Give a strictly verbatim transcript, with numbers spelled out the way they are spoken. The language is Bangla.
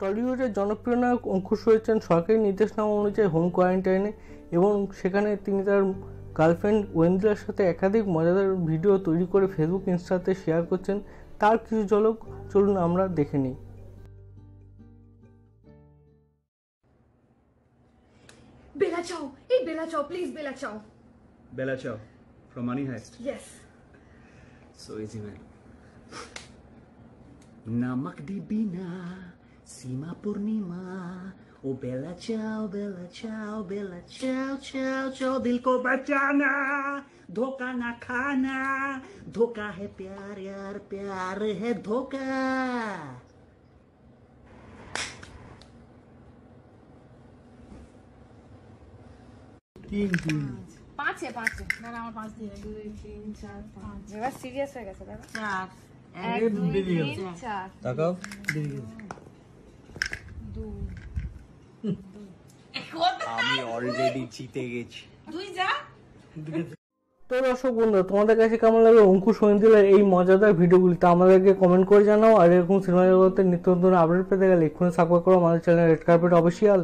টলিউডের জনপ্রিয় নায়ক অঙ্কুশ রয়েছেন সরকারি নির্দেশনামা অনুযায়ী হোম কোয়ারেন্টাইনে, এবং সেখানে তিনি তার গার্লফ্রেন্ড ওয়েন্দ্রার সাথে একাধিক মজাদার ভিডিও তৈরি করে ফেসবুক ইনস্টাতে শেয়ার করছেন। তার কিছু ঝলক চলুন আমরা দেখে নিই। বেলা চাও, এই বেলা চাও, প্লিজ বেলা চাও। বেলা চাও from Money Heist. Yes. So easy man. Namak di bina Sima Purnima, oh Bella Ciao, Bella Ciao, Bella Ciao, Ciao, Ciao, Dil ko bachana, dhoka na khana, dhoka hai pyar, yaar, pyar hai dhoka. तीन तीन पाँच है पाँच है मेरा हमारा पाँच दिया दो तीन चार पाँच जब सीरियस हो गया सर चार एक दो तीन चार तकब दो दो एक और आमी ऑलरेडी चीते गए थे दो ही जा। তো দর্শক বন্ধুরা, তোমাদের কাছে কেমন লাগলো অঙ্কুশ ঐন্দ্রিলার এই মজাদার ভিডিওগুলি তা আমাদেরকে কমেন্ট করে জানাও। আর এরকম সিনেমা জগতের নিত্য নতুন আপডেট পেতে গেলে এক্ষুনি সাবস্ক্রাইব করো আমাদের চ্যানেল রেড কার্পেট অফিসিয়াল।